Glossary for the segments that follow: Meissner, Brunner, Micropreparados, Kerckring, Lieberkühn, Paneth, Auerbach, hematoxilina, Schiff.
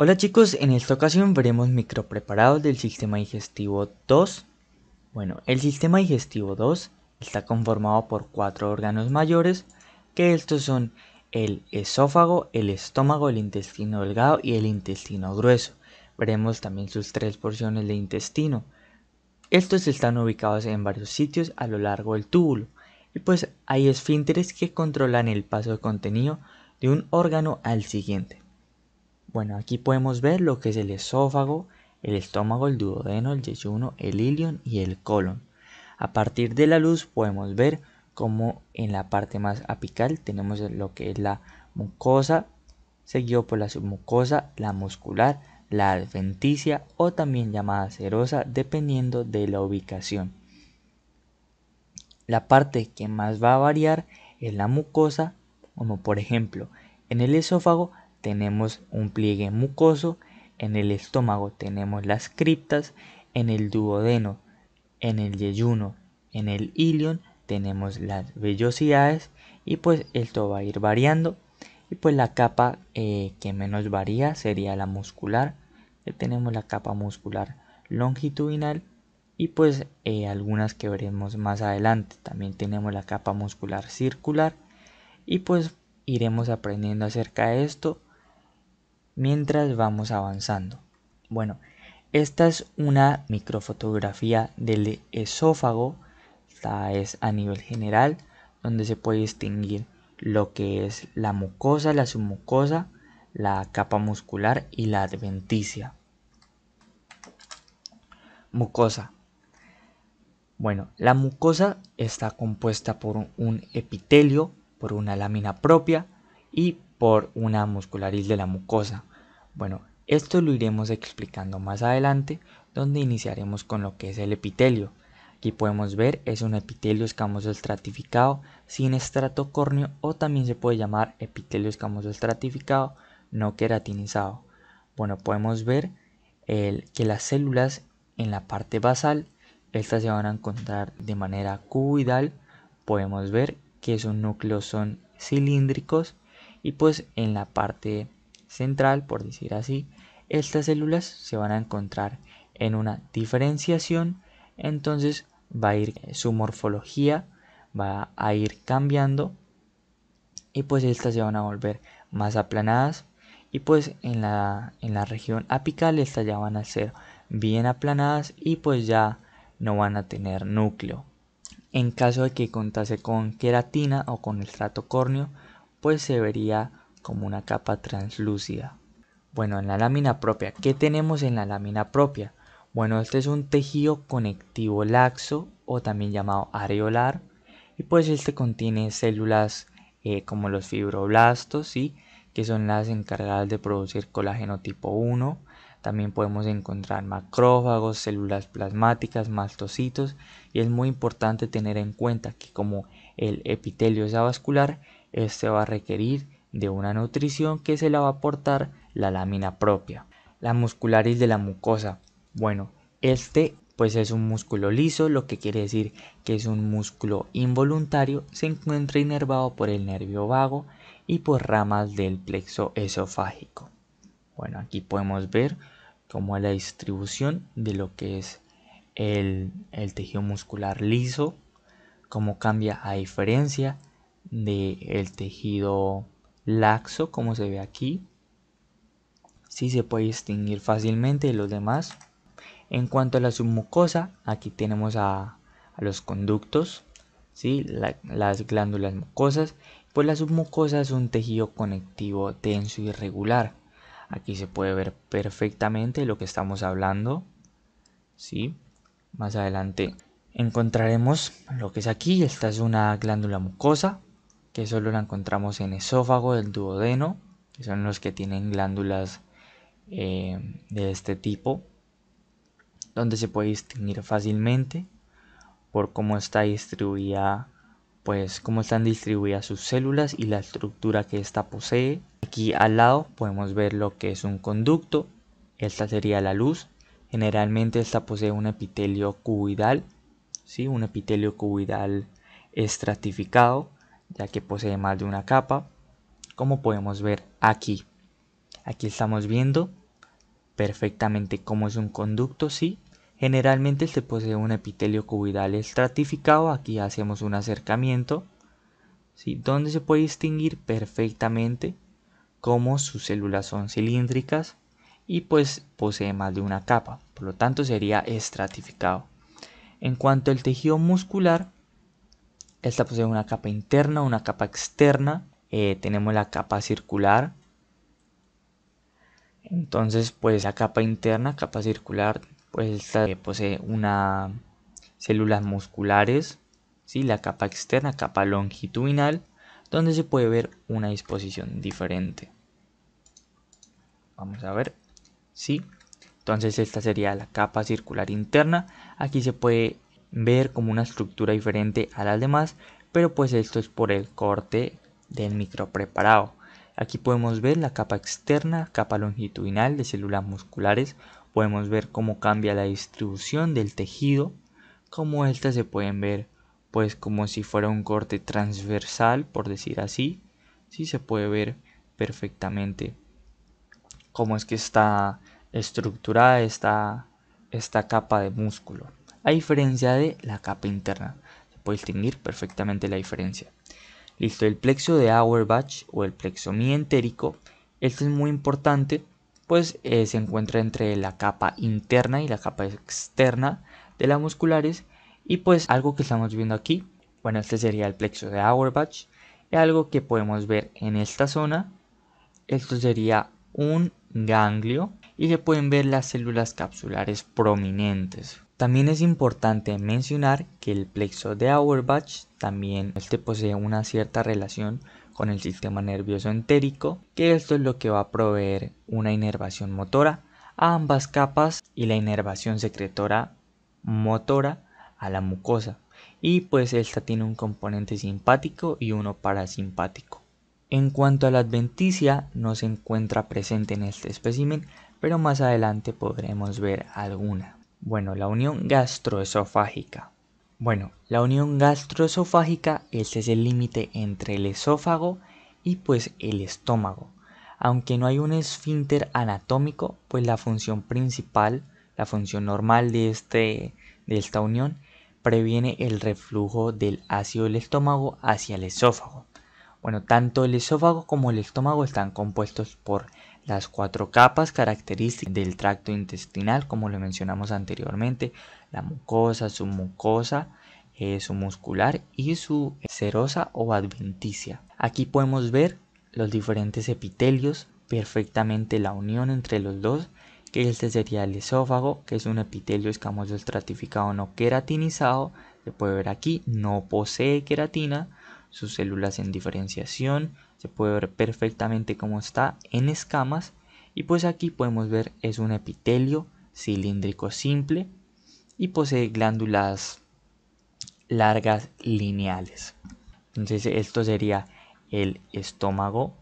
Hola chicos, en esta ocasión veremos micropreparados del sistema digestivo 2. Bueno, el sistema digestivo 2 está conformado por 4 órganos mayores, que estos son el esófago, el estómago, el intestino delgado y el intestino grueso. Veremos también sus 3 porciones de intestino. Estos están ubicados en varios sitios a lo largo del túbulo, y pues hay esfínteres que controlan el paso de contenido de un órgano al siguiente. Bueno, aquí podemos ver lo que es el esófago, el estómago, el duodeno, el yeyuno, el ilion y el colon. A partir de la luz podemos ver cómo en la parte más apical tenemos lo que es la mucosa, seguido por la submucosa, la muscular, la adventicia o también llamada serosa, dependiendo de la ubicación. La parte que más va a variar es la mucosa, como por ejemplo en el esófago tenemos un pliegue mucoso, en el estómago tenemos las criptas, en el duodeno, en el yeyuno, en el ilion tenemos las vellosidades y pues esto va a ir variando. Y pues la capa que menos varía sería la muscular, que tenemos la capa muscular longitudinal y pues algunas que veremos más adelante. También tenemos la capa muscular circular y pues iremos aprendiendo acerca de esto mientras vamos avanzando. Bueno, esta es una microfotografía del esófago, esta es a nivel general, donde se puede distinguir lo que es la mucosa, la submucosa, la capa muscular y la adventicia. Mucosa. Bueno, la mucosa está compuesta por un epitelio, por una lámina propia y por una musculariz de la mucosa. Bueno, esto lo iremos explicando más adelante, donde iniciaremos con lo que es el epitelio. Aquí podemos ver, es un epitelio escamoso estratificado sin estrato córneo, o también se puede llamar epitelio escamoso estratificado no queratinizado. Bueno, podemos ver que las células en la parte basal, estas se van a encontrar de manera cuboidal. Podemos ver que sus núcleos son cilíndricos y pues en la parte central, por decir así, estas células se van a encontrar en una diferenciación. Entonces va a ir su morfología, va a ir cambiando y pues estas se van a volver más aplanadas y pues en la región apical estas ya van a ser bien aplanadas y pues ya no van a tener núcleo. En caso de que contase con queratina o con estrato córneo, pues se vería como una capa translúcida. Bueno, en la lámina propia, ¿qué tenemos en la lámina propia? Bueno, este es un tejido conectivo laxo o también llamado areolar y pues este contiene células como los fibroblastos, ¿sí?, que son las encargadas de producir colágeno tipo 1. También podemos encontrar macrófagos, células plasmáticas, mastocitos, y es muy importante tener en cuenta que como el epitelio es avascular, este va a requerir de una nutrición que se la va a aportar la lámina propia. La muscularis de la mucosa. Bueno, este pues es un músculo liso, lo que quiere decir que es un músculo involuntario, se encuentra inervado por el nervio vago y por ramas del plexo esofágico. Bueno, aquí podemos ver cómo es la distribución de lo que es el tejido muscular liso, cómo cambia a diferencia del tejido laxo, como se ve aquí. Sí se puede distinguir fácilmente de los demás. En cuanto a la submucosa, aquí tenemos a los conductos, ¿sí?, las glándulas mucosas. Pues la submucosa es un tejido conectivo denso y irregular. Aquí se puede ver perfectamente lo que estamos hablando, ¿sí? Más adelante encontraremos lo que es aquí. Esta es una glándula mucosa, que solo la encontramos en esófago, del duodeno, que son los que tienen glándulas de este tipo, donde se puede distinguir fácilmente por cómo está distribuida, pues cómo están distribuidas sus células y la estructura que ésta posee. Aquí al lado podemos ver lo que es un conducto, esta sería la luz. Generalmente esta posee un epitelio cuboidal, ¿sí?, un epitelio cuboidal estratificado, ya que posee más de una capa, como podemos ver aquí. Aquí estamos viendo perfectamente como es un conducto, sí. Generalmente se posee un epitelio cuboidal estratificado. Aquí hacemos un acercamiento, ¿sí?, donde se puede distinguir perfectamente cómo sus células son cilíndricas y pues posee más de una capa, por lo tanto sería estratificado. En cuanto al tejido muscular, esta posee una capa interna, una capa externa. Tenemos la capa circular. Entonces pues la capa interna, capa circular, pues esta posee unas células musculares, ¿sí? La capa externa, capa longitudinal, donde se puede ver una disposición diferente. Vamos a ver, ¿sí? Entonces esta sería la capa circular interna. Aquí se puede ver como una estructura diferente a las demás, pero pues esto es por el corte del micropreparado. Aquí podemos ver la capa externa, capa longitudinal de células musculares. Podemos ver cómo cambia la distribución del tejido, como estas se pueden ver pues como si fuera un corte transversal, por decir así. Sí, se puede ver perfectamente cómo es que está estructurada esta capa de músculo, a diferencia de la capa interna. Se puede distinguir perfectamente la diferencia. Listo, el plexo de Auerbach o el plexo mientérico, este es muy importante, pues se encuentra entre la capa interna y la capa externa de las musculares. Y pues algo que estamos viendo aquí, bueno, este sería el plexo de Auerbach. Y algo que podemos ver en esta zona, esto sería un ganglio, y se pueden ver las células capsulares prominentes. También es importante mencionar que el plexo de Auerbach también posee una cierta relación con el sistema nervioso entérico, que esto es lo que va a proveer una inervación motora a ambas capas y la inervación secretora motora a la mucosa, y pues esta tiene un componente simpático y uno parasimpático. En cuanto a la adventicia, no se encuentra presente en este espécimen, pero más adelante podremos ver alguna. Bueno, la unión gastroesofágica. Bueno, la unión gastroesofágica, este es el límite entre el esófago y pues el estómago. Aunque no hay un esfínter anatómico, pues la función principal, la función normal de esta unión, previene el reflujo del ácido del estómago hacia el esófago. Bueno, tanto el esófago como el estómago están compuestos por las cuatro capas características del tracto intestinal, como lo mencionamos anteriormente: la mucosa, su mucosa, su muscular y su serosa o adventicia. Aquí podemos ver los diferentes epitelios, perfectamente la unión entre los dos, que este sería el esófago, que es un epitelio escamoso estratificado no queratinizado. Se puede ver aquí, no posee queratina, sus células en diferenciación. Se puede ver perfectamente cómo está en escamas. Y pues aquí podemos ver, es un epitelio cilíndrico simple y posee glándulas largas lineales. Entonces esto sería el estómago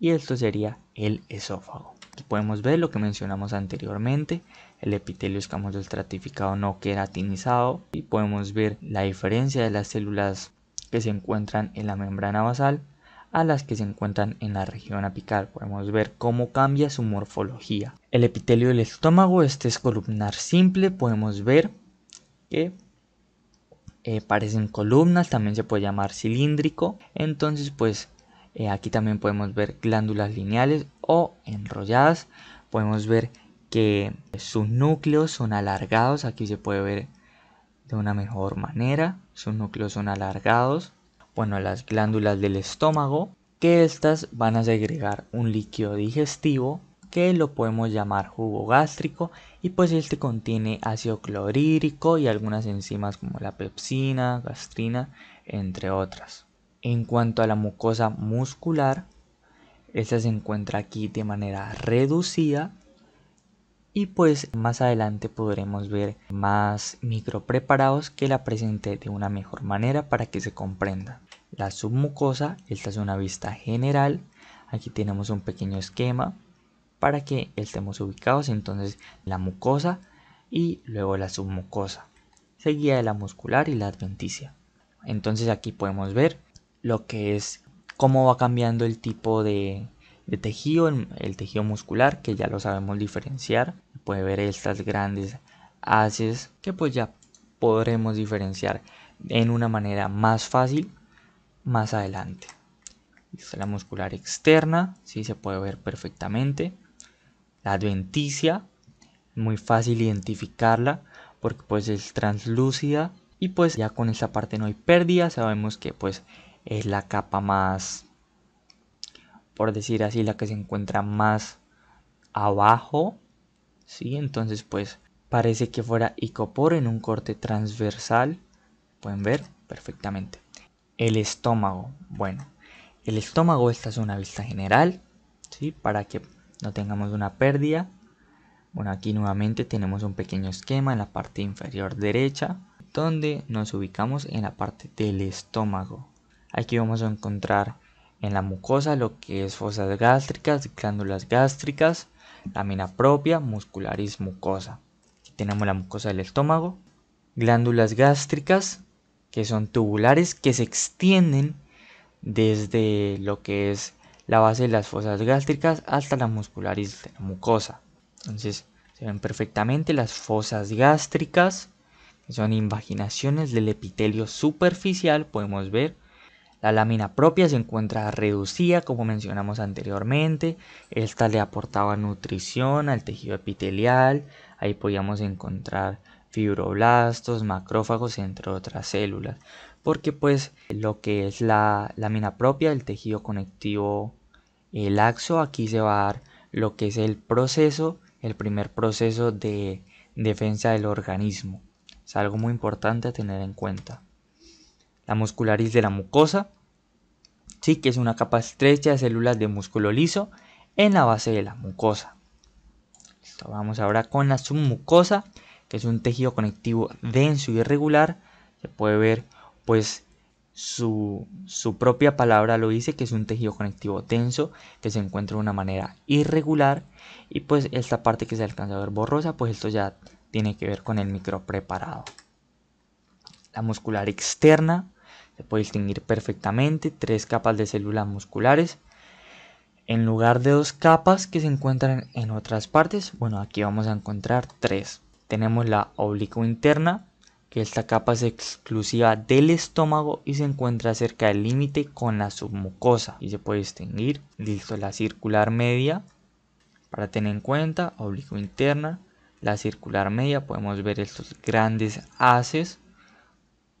y esto sería el esófago. Aquí podemos ver lo que mencionamos anteriormente, el epitelio escamoso estratificado no queratinizado, y podemos ver la diferencia de las células que se encuentran en la membrana basal a las que se encuentran en la región apical. Podemos ver cómo cambia su morfología. El epitelio del estómago, este es columnar simple, podemos ver que parecen columnas, también se puede llamar cilíndrico. Entonces pues aquí también podemos ver glándulas lineales o enrolladas. Podemos ver que sus núcleos son alargados, aquí se puede ver de una mejor manera, sus núcleos son alargados. Bueno, las glándulas del estómago, que estas van a segregar un líquido digestivo que lo podemos llamar jugo gástrico, y pues este contiene ácido clorhídrico y algunas enzimas como la pepsina, gastrina, entre otras. En cuanto a la mucosa muscular, esta se encuentra aquí de manera reducida, y pues más adelante podremos ver más micropreparados que la presente de una mejor manera para que se comprenda. La submucosa, esta es una vista general. Aquí tenemos un pequeño esquema para que estemos ubicados. Entonces la mucosa y luego la submucosa, seguida de la muscular y la adventicia. Entonces aquí podemos ver lo que es, cómo va cambiando el tipo de de tejido, el tejido muscular, que ya lo sabemos diferenciar. Puede ver estas grandes haces que pues ya podremos diferenciar en una manera más fácil más adelante. Esta es la muscular externa, sí se puede ver perfectamente. La adventicia, muy fácil identificarla porque pues es translúcida y pues ya con esta parte no hay pérdida, sabemos que pues es la capa más, por decir así, la que se encuentra más abajo, ¿sí? Entonces pues parece que fuera icopor en un corte transversal, pueden ver perfectamente. El estómago, bueno, el estómago, esta es una vista general, ¿sí? Para que no tengamos una pérdida. Bueno, aquí nuevamente tenemos un pequeño esquema en la parte inferior derecha, donde nos ubicamos en la parte del estómago. Aquí vamos a encontrar en la mucosa lo que es fosas gástricas, glándulas gástricas, lámina propia, muscularis mucosa. Aquí tenemos la mucosa del estómago, glándulas gástricas, que son tubulares, que se extienden desde lo que es la base de las fosas gástricas hasta la muscularis de la mucosa. Entonces se ven perfectamente las fosas gástricas, que son invaginaciones del epitelio superficial, podemos ver. La lámina propia se encuentra reducida, como mencionamos anteriormente. Esta le aportaba nutrición al tejido epitelial. Ahí podíamos encontrar fibroblastos, macrófagos, entre otras células. Porque pues lo que es la lámina propia, el tejido conectivo laxo, aquí se va a dar lo que es el proceso, el primer proceso de defensa del organismo. Es algo muy importante a tener en cuenta. La muscularis de la mucosa, sí, que es una capa estrecha de células de músculo liso en la base de la mucosa. Listo, vamos ahora con la submucosa, que es un tejido conectivo denso y irregular. Se puede ver, pues su propia palabra lo dice, que es un tejido conectivo denso que se encuentra de una manera irregular. Y pues esta parte que se alcanza a ver borrosa, pues esto ya tiene que ver con el micropreparado. La muscular externa se puede distinguir perfectamente, tres capas de células musculares en lugar de dos capas que se encuentran en otras partes. Bueno, aquí vamos a encontrar tres. Tenemos la oblicuo interna, que esta capa es exclusiva del estómago y se encuentra cerca del límite con la submucosa y se puede distinguir. Listo, la circular media, para tener en cuenta, oblicuo interna, la circular media, podemos ver estos grandes haces,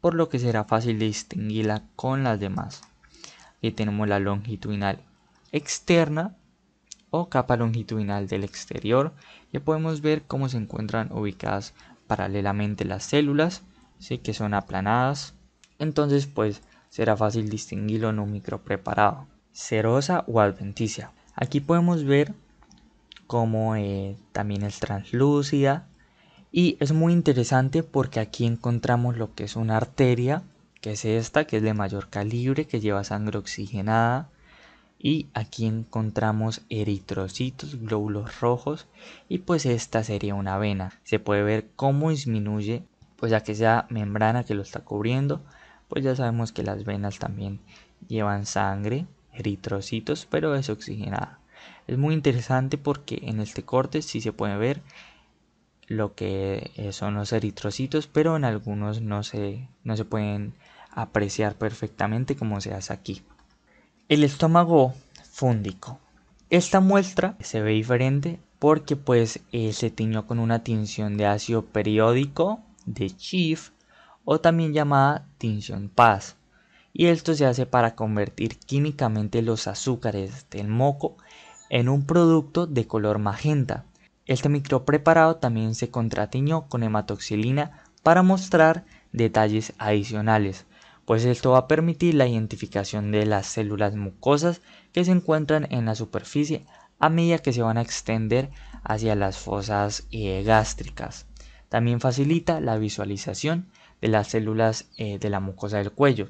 por lo que será fácil distinguirla con las demás. Aquí tenemos la longitudinal externa o capa longitudinal del exterior. Ya podemos ver cómo se encuentran ubicadas paralelamente las células, ¿sí? Que son aplanadas. Entonces pues será fácil distinguirlo en un micropreparado. Serosa o adventicia. Aquí podemos ver cómo también es translúcida. Y es muy interesante porque aquí encontramos lo que es una arteria, que es esta, que es de mayor calibre, que lleva sangre oxigenada. Y aquí encontramos eritrocitos, glóbulos rojos, y pues esta sería una vena. Se puede ver cómo disminuye, pues ya que sea membrana que lo está cubriendo, pues ya sabemos que las venas también llevan sangre, eritrocitos, pero desoxigenada. Es muy interesante porque en este corte sí se puede ver lo que son los eritrocitos, pero en algunos no se pueden apreciar perfectamente, como se hace aquí. El estómago fúndico. Esta muestra se ve diferente porque pues se tiñó con una tinción de ácido periódico de Schiff, o también llamada tinción Paz, y esto se hace para convertir químicamente los azúcares del moco en un producto de color magenta. Este micropreparado también se contratiñó con hematoxilina para mostrar detalles adicionales, pues esto va a permitir la identificación de las células mucosas que se encuentran en la superficie a medida que se van a extender hacia las fosas gástricas. También facilita la visualización de las células de la mucosa del cuello.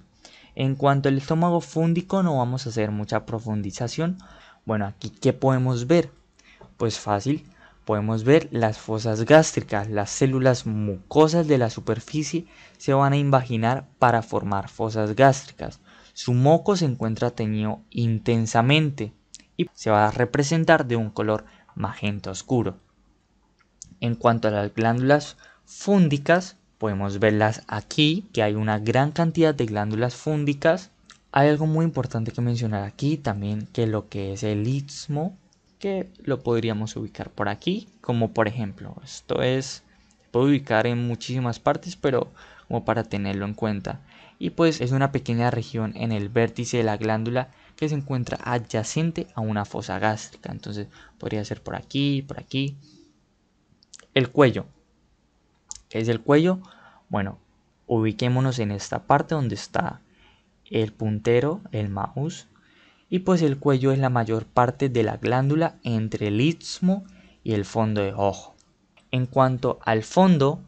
En cuanto al estómago fúndico, no vamos a hacer mucha profundización. Bueno, aquí ¿qué podemos ver? Pues fácil. Podemos ver las fosas gástricas, las células mucosas de la superficie se van a invaginar para formar fosas gástricas. Su moco se encuentra teñido intensamente, y se va a representar de un color magenta oscuro. En cuanto a las glándulas fúndicas, podemos verlas aquí, que hay una gran cantidad de glándulas fúndicas. Hay algo muy importante que mencionar aquí también, que lo que es el istmo, que lo podríamos ubicar por aquí, como por ejemplo, esto es, se puede ubicar en muchísimas partes, pero como para tenerlo en cuenta. Y pues es una pequeña región en el vértice de la glándula que se encuentra adyacente a una fosa gástrica, entonces podría ser por aquí, por aquí. El cuello. ¿Qué es el cuello? Bueno, ubiquémonos en esta parte donde está el puntero, el mouse, y pues el cuello es la mayor parte de la glándula entre el istmo y el fondo de ojo. En cuanto al fondo,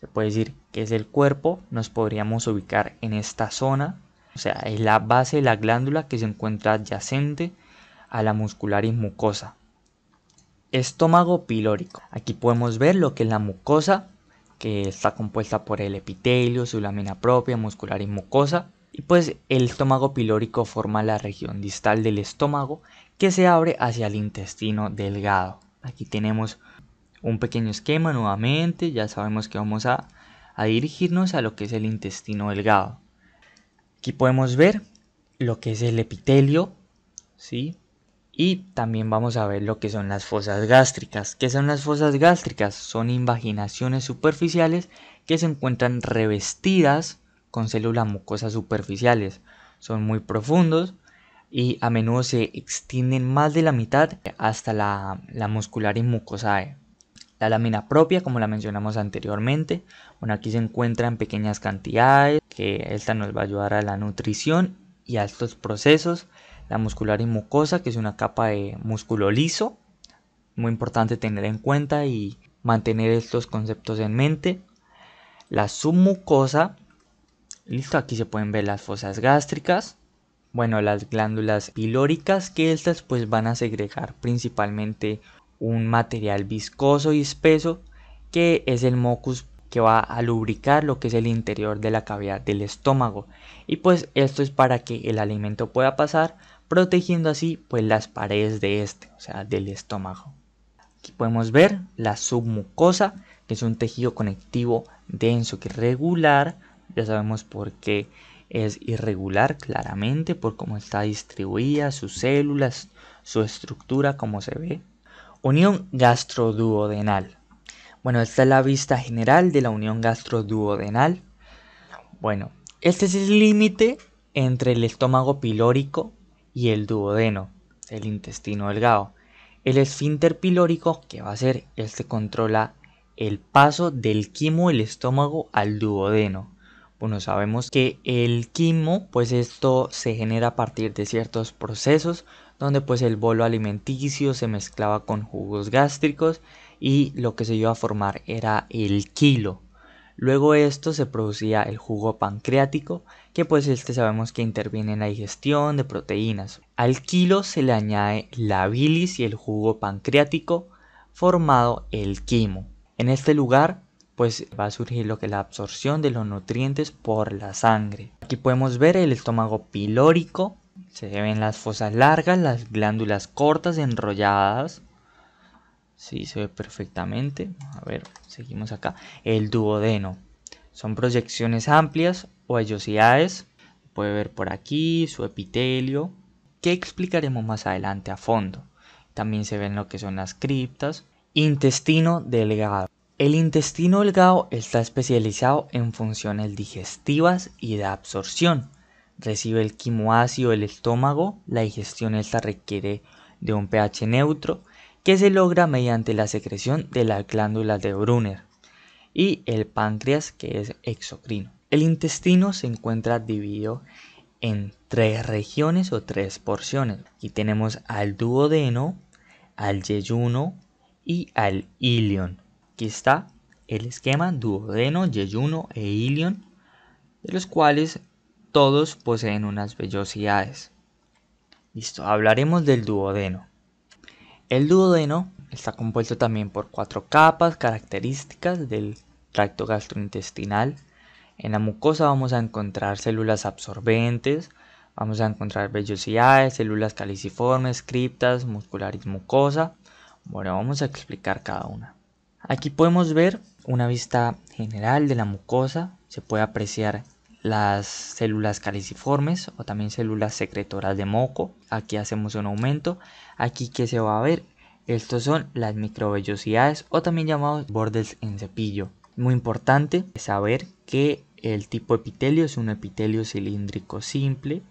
se puede decir que es el cuerpo, nos podríamos ubicar en esta zona, o sea, es la base de la glándula que se encuentra adyacente a la muscularis mucosa. Estómago pilórico. Aquí podemos ver lo que es la mucosa, que está compuesta por el epitelio, su lámina propia, muscularis mucosa. Y pues el estómago pilórico forma la región distal del estómago que se abre hacia el intestino delgado. Aquí tenemos un pequeño esquema nuevamente, ya sabemos que vamos a dirigirnos a lo que es el intestino delgado. Aquí podemos ver lo que es el epitelio, ¿sí? Y también vamos a ver lo que son las fosas gástricas. ¿Qué son las fosas gástricas? Son invaginaciones superficiales que se encuentran revestidas con células mucosas superficiales, son muy profundos y a menudo se extienden más de la mitad hasta la muscularis mucosae. La lámina propia, como la mencionamos anteriormente, bueno, aquí se encuentra en pequeñas cantidades, que esta nos va a ayudar a la nutrición y a estos procesos. La muscularis mucosa, que es una capa de músculo liso, muy importante tener en cuenta y mantener estos conceptos en mente. La submucosa. Listo, aquí se pueden ver las fosas gástricas. Bueno, las glándulas pilóricas, que estas pues van a segregar principalmente un material viscoso y espeso, que es el mucus, que va a lubricar lo que es el interior de la cavidad del estómago. Y pues esto es para que el alimento pueda pasar, protegiendo así pues las paredes de este, o sea, del estómago. Aquí podemos ver la submucosa, que es un tejido conectivo denso que regular. Ya sabemos por qué es irregular, claramente, por cómo está distribuida, sus células, su estructura, como se ve. Unión gastroduodenal. Bueno, esta es la vista general de la unión gastroduodenal. Bueno, este es el límite entre el estómago pilórico y el duodeno, el intestino delgado. El esfínter pilórico, ¿qué va a hacer? Este controla el paso del quimo del estómago al duodeno. Bueno, sabemos que el quimo, pues esto se genera a partir de ciertos procesos donde pues el bolo alimenticio se mezclaba con jugos gástricos y lo que se iba a formar era el quilo. Luego de esto se producía el jugo pancreático, que pues este sabemos que interviene en la digestión de proteínas. Al quilo se le añade la bilis y el jugo pancreático, formado el quimo. En este lugar pues va a surgir lo que es la absorción de los nutrientes por la sangre. Aquí podemos ver el estómago pilórico, se ven las fosas largas, las glándulas cortas enrolladas. Sí, se ve perfectamente. A ver, seguimos acá. El duodeno. Son proyecciones amplias o vellosidades. Puede ver por aquí su epitelio, que explicaremos más adelante a fondo. También se ven lo que son las criptas. Intestino delgado. El intestino delgado está especializado en funciones digestivas y de absorción. Recibe el quimo ácido del estómago, la digestión esta requiere de un pH neutro que se logra mediante la secreción de las glándulas de Brunner y el páncreas, que es exocrino. El intestino se encuentra dividido en tres regiones o tres porciones. Aquí tenemos al duodeno, al yeyuno y al ilion. Aquí está el esquema duodeno, yeyuno e ilion, de los cuales todos poseen unas vellosidades. Listo, hablaremos del duodeno. El duodeno está compuesto también por cuatro capas características del tracto gastrointestinal. En la mucosa vamos a encontrar células absorbentes, Vamos a encontrar vellosidades, células caliciformes, criptas, muscular y mucosa. Bueno, vamos a explicar cada una. Aquí podemos ver una vista general de la mucosa. Se puede apreciar las células caliciformes o también células secretoras de moco. Aquí hacemos un aumento. Aquí, ¿qué se va a ver? Estos son las microvellosidades o también llamados bordes en cepillo. Muy importante saber que el tipo epitelio es un epitelio cilíndrico simple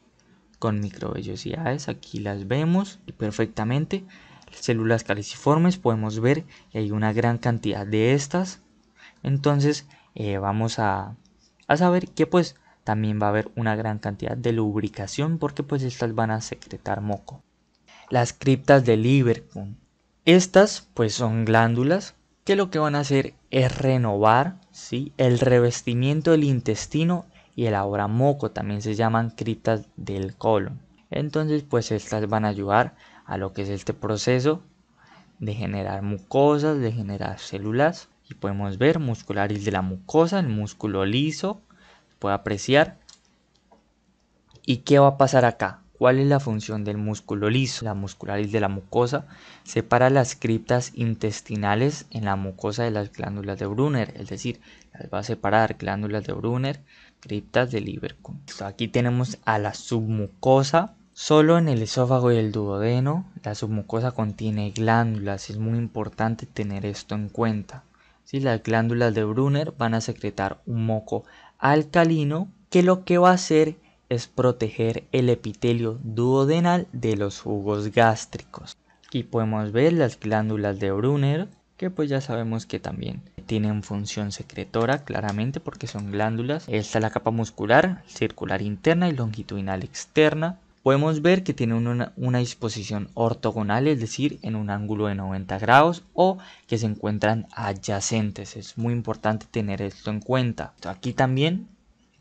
con microvellosidades. Aquí las vemos perfectamente. Células caliciformes podemos ver que hay una gran cantidad de estas. Entonces vamos a saber que pues también va a haber una gran cantidad de lubricación porque pues estas van a secretar moco. Las criptas de Lieberkühn. Estas pues son glándulas que lo que van a hacer es renovar, ¿sí?, el revestimiento del intestino y elabora moco. También se llaman criptas del colon. Entonces pues estas van a ayudar a lo que es este proceso de generar mucosas, de generar células. Y podemos ver musculares de la mucosa, el músculo liso, se puede apreciar. ¿Y qué va a pasar acá? ¿Cuál es la función del músculo liso? La muscularis de la mucosa separa las criptas intestinales en la mucosa de las glándulas de Brunner, es decir, las va a separar glándulas de Brunner, criptas de Lieberkühn. Aquí tenemos a la submucosa. Solo en el esófago y el duodeno la submucosa contiene glándulas, es muy importante tener esto en cuenta. ¿Sí? Las glándulas de Brunner van a secretar un moco alcalino que lo que va a hacer es proteger el epitelio duodenal de los jugos gástricos. Aquí podemos ver las glándulas de Brunner, que pues ya sabemos que también tienen función secretora claramente porque son glándulas. Esta es la capa muscular, circular interna y longitudinal externa. Podemos ver que tiene una disposición ortogonal, es decir, en un ángulo de 90 grados o que se encuentran adyacentes. Es muy importante tener esto en cuenta. Aquí también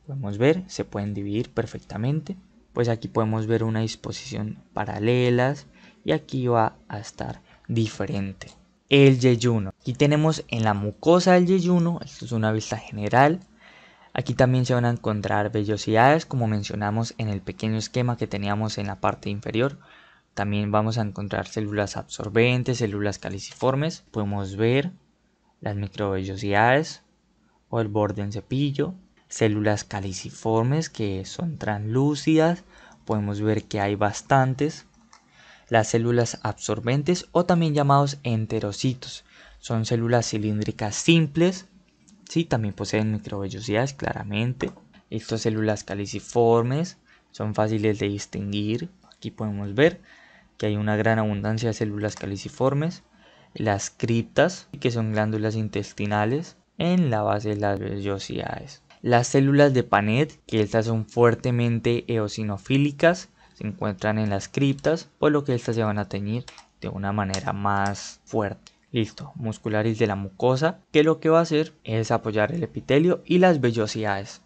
podemos ver, se pueden dividir perfectamente. Pues aquí podemos ver una disposición paralelas y aquí va a estar diferente. El yeyuno. Aquí tenemos en la mucosa del yeyuno, esto es una vista general. Aquí también se van a encontrar vellosidades, como mencionamos en el pequeño esquema que teníamos en la parte inferior. También vamos a encontrar células absorbentes, células caliciformes. Podemos ver las microvellosidades o el borde en cepillo. Células caliciformes que son translúcidas. Podemos ver que hay bastantes. Las células absorbentes o también llamados enterocitos. Son células cilíndricas simples. Sí, también poseen microvellosidades claramente. Estas células caliciformes son fáciles de distinguir. Aquí podemos ver que hay una gran abundancia de células caliciformes. Las criptas, que son glándulas intestinales en la base de las vellosidades. Las células de Paneth, que estas son fuertemente eosinofílicas, se encuentran en las criptas, por lo que estas se van a teñir de una manera más fuerte. Listo, muscularis de la mucosa, que lo que va a hacer es apoyar el epitelio y las vellosidades.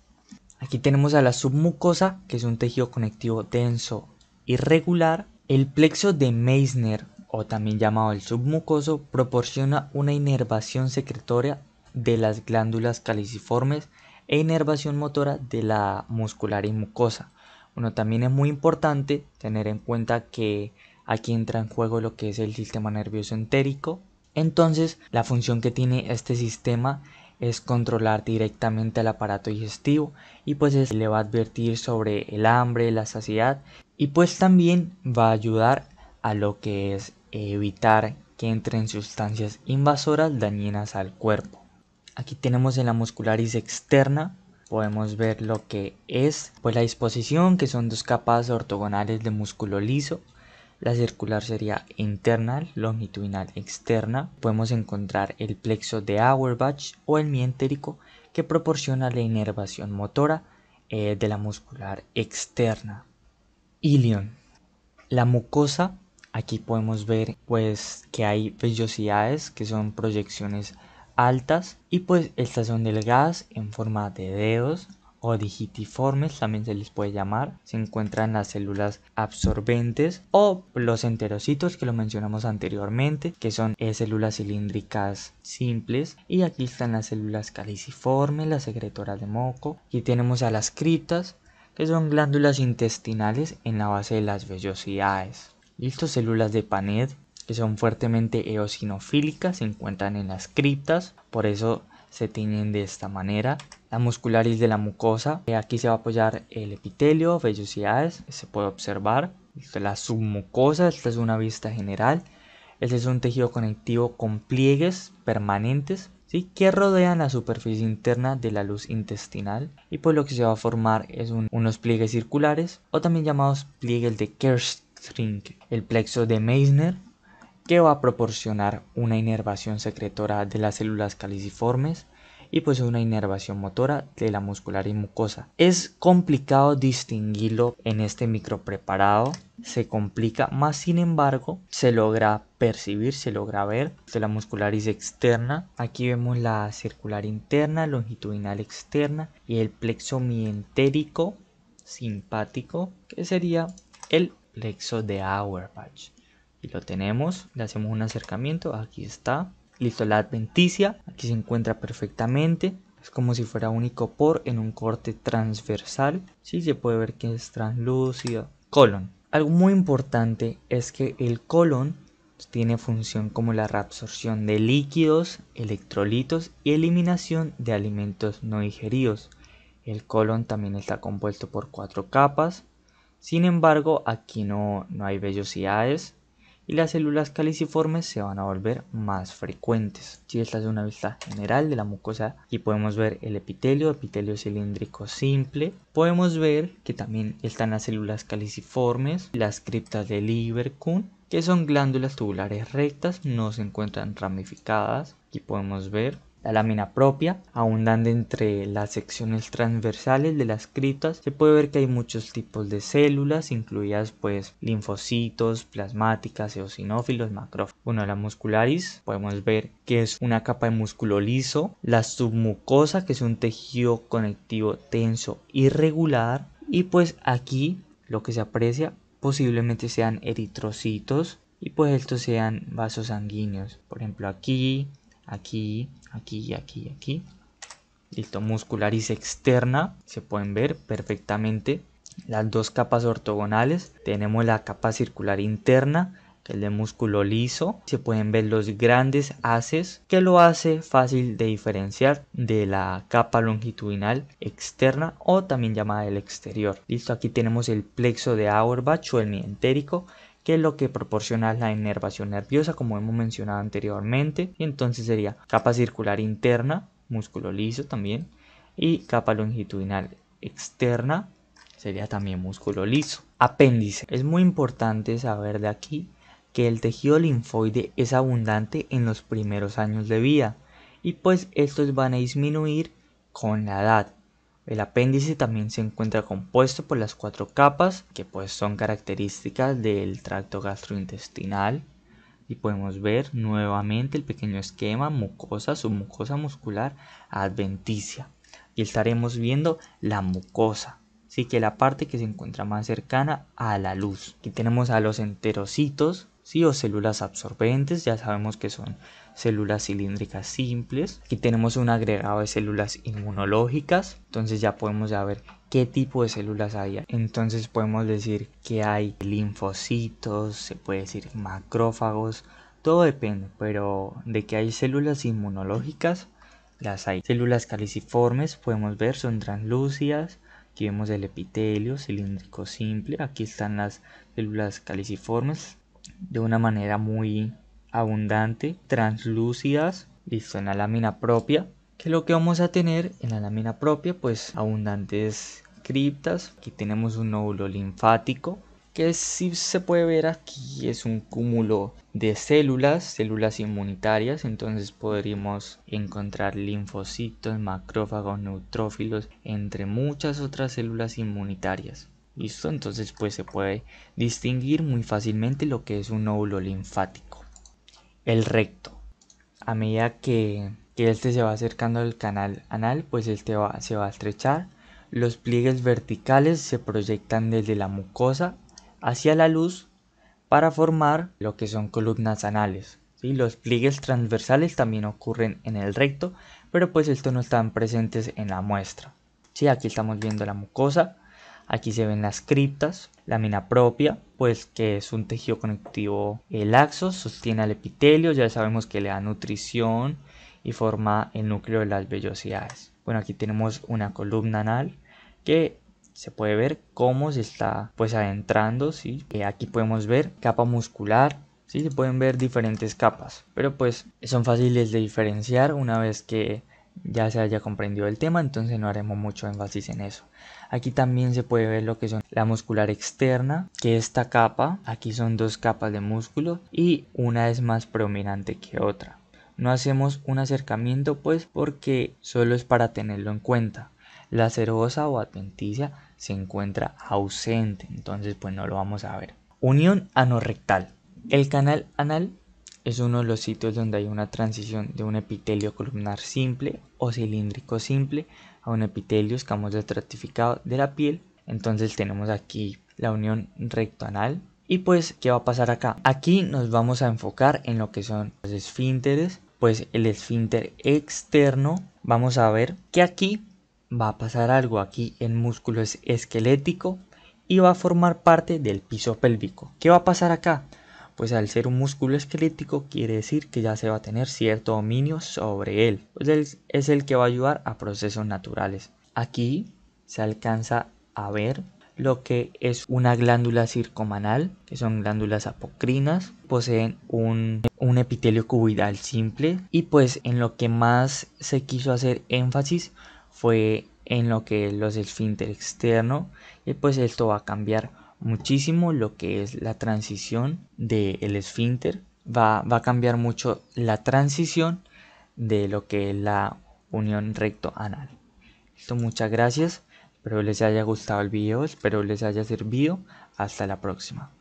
Aquí tenemos a la submucosa, que es un tejido conectivo denso y regular. El plexo de Meissner, o también llamado el submucoso, proporciona una inervación secretoria de las glándulas caliciformes e inervación motora de la muscularis mucosa. Bueno, también es muy importante tener en cuenta que aquí entra en juego lo que es el sistema nervioso entérico. Entonces, la función que tiene este sistema es controlar directamente el aparato digestivo y pues le va a advertir sobre el hambre, la saciedad y pues también va a ayudar a lo que es evitar que entren sustancias invasoras dañinas al cuerpo. Aquí tenemos en la muscularis externa, podemos ver lo que es pues la disposición, que son dos capas ortogonales de músculo liso. La circular sería interna, longitudinal externa. Podemos encontrar el plexo de Auerbach o el mientérico, que proporciona la inervación motora de la muscular externa. Ilion. La mucosa, aquí podemos ver pues que hay vellosidades que son proyecciones altas y pues estas son delgadas en forma de dedos o digitiformes, también se les puede llamar. Se encuentran las células absorbentes o los enterocitos, que lo mencionamos anteriormente, que son células cilíndricas simples. Y aquí están las células caliciformes, las secretoras de moco. Aquí tenemos a las criptas, que son glándulas intestinales en la base de las vellosidades. Listo, células de Paneth, que son fuertemente eosinofílicas, se encuentran en las criptas, por eso se tiñen de esta manera. La muscularis de la mucosa, aquí se va a apoyar el epitelio, vellosidades, se puede observar. Listo, la submucosa, esta es una vista general. Este es un tejido conectivo con pliegues permanentes, ¿sí?, que rodean la superficie interna de la luz intestinal, y pues lo que se va a formar es unos pliegues circulares, o también llamados pliegues de Kerckring. El plexo de Meissner, que va a proporcionar una inervación secretora de las células caliciformes y pues una inervación motora de la muscularis mucosa. Es complicado distinguirlo en este micropreparado, se complica, más sin embargo se logra percibir, se logra ver. Esta es la muscularis externa, aquí vemos la circular interna, longitudinal externa y el plexo mientérico simpático, que sería el plexo de Auerbach. Y lo tenemos, le hacemos un acercamiento, aquí está. Listo, la adventicia, aquí se encuentra perfectamente, es como si fuera un icopor en un corte transversal, sí, se puede ver que es translúcido. Colon, algo muy importante es que el colon tiene función como la reabsorción de líquidos, electrolitos y eliminación de alimentos no digeridos. El colon también está compuesto por 4 capas, sin embargo aquí no hay vellosidades, y las células caliciformes se van a volver más frecuentes. Sí, esta es una vista general de la mucosa. Aquí podemos ver el epitelio, epitelio cilíndrico simple. Podemos ver que también están las células caliciformes, las criptas de Lieberkühn, que son glándulas tubulares rectas, no se encuentran ramificadas. Aquí podemos ver la lámina propia, abundante entre las secciones transversales de las criptas. Se puede ver que hay muchos tipos de células, incluidas pues linfocitos, plasmáticas, eosinófilos, macrófagos. La muscularis, podemos ver que es una capa de músculo liso. La submucosa, que es un tejido conectivo tenso irregular. Y pues aquí lo que se aprecia posiblemente sean eritrocitos y pues estos sean vasos sanguíneos. Por ejemplo aquí, aquí. Listo, muscularis externa, se pueden ver perfectamente las dos capas ortogonales. Tenemos la capa circular interna, que es de músculo liso. Se pueden ver los grandes haces, que lo hace fácil de diferenciar de la capa longitudinal externa, o también llamada el exterior. Listo, aquí tenemos el plexo de Auerbach o el mientérico, que es lo que proporciona la inervación nerviosa, como hemos mencionado anteriormente. Y entonces sería capa circular interna, músculo liso también, y capa longitudinal externa, sería también músculo liso. Apéndice. Es muy importante saber de aquí que el tejido linfoide es abundante en los primeros años de vida, y pues estos van a disminuir con la edad. El apéndice también se encuentra compuesto por las 4 capas, que pues son características del tracto gastrointestinal. Y podemos ver nuevamente el pequeño esquema: mucosa, submucosa, muscular, adventicia. Y estaremos viendo la mucosa, así que la parte que se encuentra más cercana a la luz. Aquí tenemos a los enterocitos, ¿sí?, o células absorbentes, ya sabemos que son células cilíndricas simples. Aquí tenemos un agregado de células inmunológicas, entonces ya podemos saber qué tipo de células hay. Entonces podemos decir que hay linfocitos, se puede decir macrófagos, todo depende, pero de que hay células inmunológicas, las hay. Células caliciformes, podemos ver, son translúcidas. Aquí vemos el epitelio cilíndrico simple, aquí están las células caliciformes, de una manera muy abundante, translúcidas. Listo, en la lámina propia, que lo que vamos a tener en la lámina propia, pues abundantes criptas. Aquí tenemos un nódulo linfático, que si se puede ver aquí es un cúmulo de células inmunitarias. Entonces podríamos encontrar linfocitos, macrófagos, neutrófilos, entre muchas otras células inmunitarias. Listo, entonces pues se puede distinguir muy fácilmente lo que es un nódulo linfático. El recto, a medida que este se va acercando al canal anal, pues este se va a estrechar. Los pliegues verticales se proyectan desde la mucosa hacia la luz para formar lo que son columnas anales, ¿sí? Los pliegues transversales también ocurren en el recto, pero pues estos no están presentes en la muestra, ¿sí? Aquí estamos viendo la mucosa. Aquí se ven las criptas, lámina propia, pues que es un tejido conectivo laxo, sostiene al epitelio, ya sabemos que le da nutrición y forma el núcleo de las vellosidades. Bueno, aquí tenemos una columna anal que se puede ver cómo se está pues adentrando, ¿sí? Aquí podemos ver capa muscular, ¿sí? Se pueden ver diferentes capas, pero pues son fáciles de diferenciar una vez que ya se haya comprendido el tema, entonces no haremos mucho énfasis en eso. Aquí también se puede ver lo que son la muscular externa, que esta capa, aquí son dos capas de músculo y una es más predominante que otra. No hacemos un acercamiento pues porque solo es para tenerlo en cuenta. La serosa o adventicia se encuentra ausente, entonces pues no lo vamos a ver. Unión anorrectal. El canal anal es uno de los sitios donde hay una transición de un epitelio columnar simple o cilíndrico simple a un epitelio escamoso estratificado de la piel. Entonces tenemos aquí la unión rectoanal. Y pues, ¿qué va a pasar acá? Aquí nos vamos a enfocar en lo que son los esfínteres. Pues el esfínter externo, vamos a ver que aquí va a pasar algo. Aquí el músculo es esquelético y va a formar parte del piso pélvico. ¿Qué va a pasar acá? Pues al ser un músculo esquelético quiere decir que ya se va a tener cierto dominio sobre él. Pues es el que va a ayudar a procesos naturales. Aquí se alcanza a ver lo que es una glándula circomanal, que son glándulas apocrinas. Poseen un epitelio cuboidal simple. Y pues en lo que más se quiso hacer énfasis fue en lo que es los esfínter externo. Y pues esto va a cambiar muchísimo lo que es la transición del esfínter, va a cambiar mucho la transición de lo que es la unión recto anal. Listo, muchas gracias, espero les haya gustado el video, espero les haya servido, hasta la próxima.